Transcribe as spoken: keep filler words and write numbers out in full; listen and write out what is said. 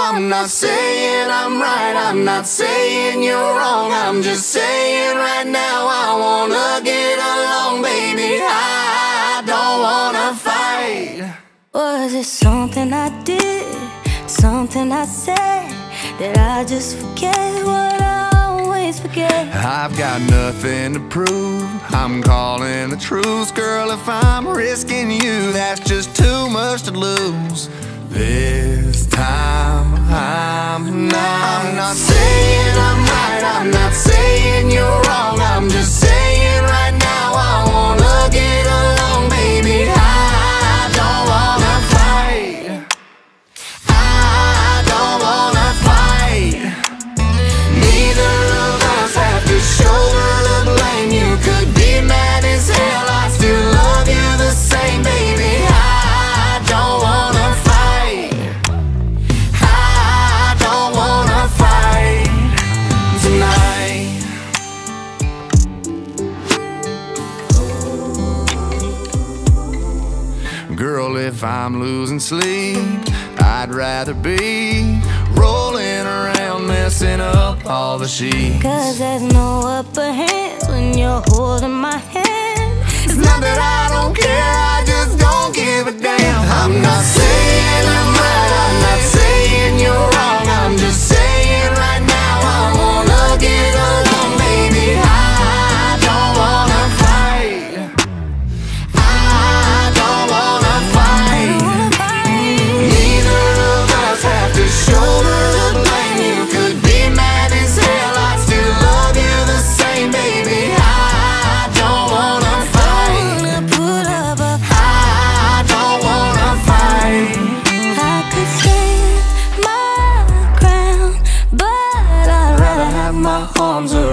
I'm not saying I'm right, I'm not saying you're wrong, I'm just saying right now I wanna get along, baby, I don't wanna fight. Was it something I did, something I said, that I just forget what I always forget? I've got nothing to prove, I'm calling a truce, girl, if I'm risking you, that's just too much to lose. This time I'm not, I'm not saying I'm right, I'm not saying you're wrong, I'm just saying right now I wanna get along, baby, I don't wanna fight, I don't wanna fight. Neither of us have to shoulder the blame, you could be mad as hell, I still love you the same, baby, I don't wanna fight. Girl, if I'm losing sleep, I'd rather be rolling around, messing up all the sheets. Cause there's no upper hand when you're holding my hand. It's not that I don't care, I just don't give a damn. I'm not saying I'm right, I'm not saying you're wrong, I'm just saying right now I wanna get along, baby, I don't wanna fight. Shoulder the blame, you could be mad as hell, I still love you the same, baby, I don't wanna fight, I don't wanna fight. I could stand my ground, but I'd rather have my arms around